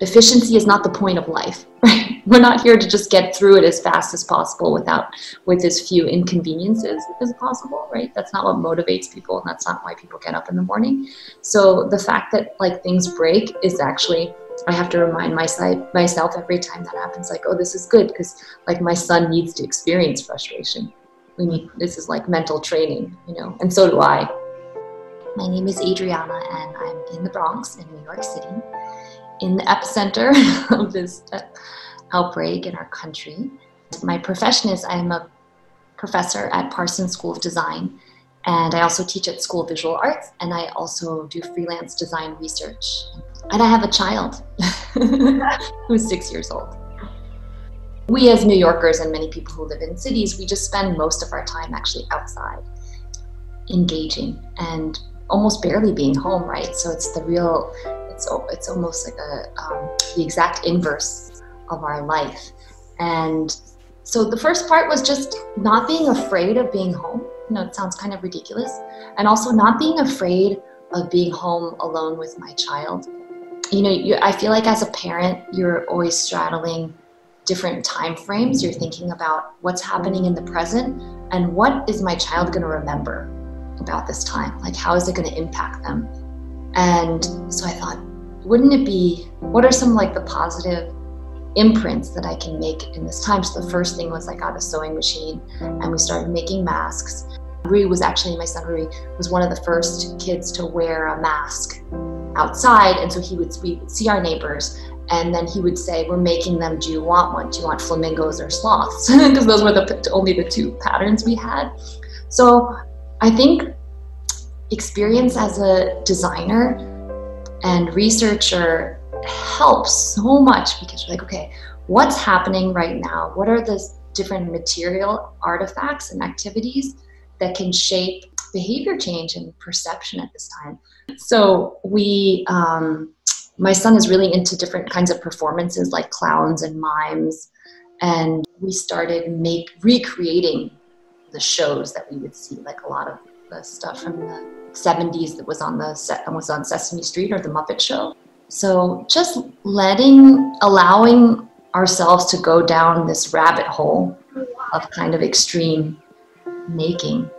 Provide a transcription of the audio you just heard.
efficiency is not the point of life, right? We're not here to just get through it as fast as possible with as few inconveniences as possible, right? That's not what motivates people, and that's not why people get up in the morning. So the fact that like things break is actually, I have to remind myself every time that happens, like, oh, this is good, because like my son needs to experience frustration. We need, this is like mental training, you know, and so do I. My name is Adriana, and I'm in the Bronx in New York City, in the epicenter of this outbreak in our country. My profession is I'm a professor at Parsons School of Design, and I also teach at School of Visual Arts, and I also do freelance design research. And I have a child who's 6 years old. We as New Yorkers and many people who live in cities, we just spend most of our time actually outside, engaging, and almost barely being home, right? So it's the real, it's almost like a, the exact inverse of our life. And so the first part was just not being afraid of being home. You know, it sounds kind of ridiculous. And also not being afraid of being home alone with my child. You know, I feel like as a parent, you're always straddling different time frames. You're thinking about what's happening in the present and what is my child going to remember about this time? Like, how is it going to impact them? And so I thought, wouldn't it be, what are some like the positive imprints that I can make in this time? So the first thing was I got a sewing machine and we started making masks. Rui was actually, my son Rui, was one of the first kids to wear a mask outside. And so we would see our neighbors, and then he would say, we're making them, do you want one? Do you want flamingos or sloths? Because those were the, only the two patterns we had. So I think experience as a designer and researcher helps so much, because you're like, okay, what's happening right now? What are the different material artifacts and activities that can shape behavior change and perception at this time? So we, my son is really into different kinds of performances like clowns and mimes, and we started recreating the shows that we would see, like a lot of the stuff from the 70s that was on the set, was on Sesame Street or the Muppet Show. So just allowing ourselves to go down this rabbit hole of kind of extreme making.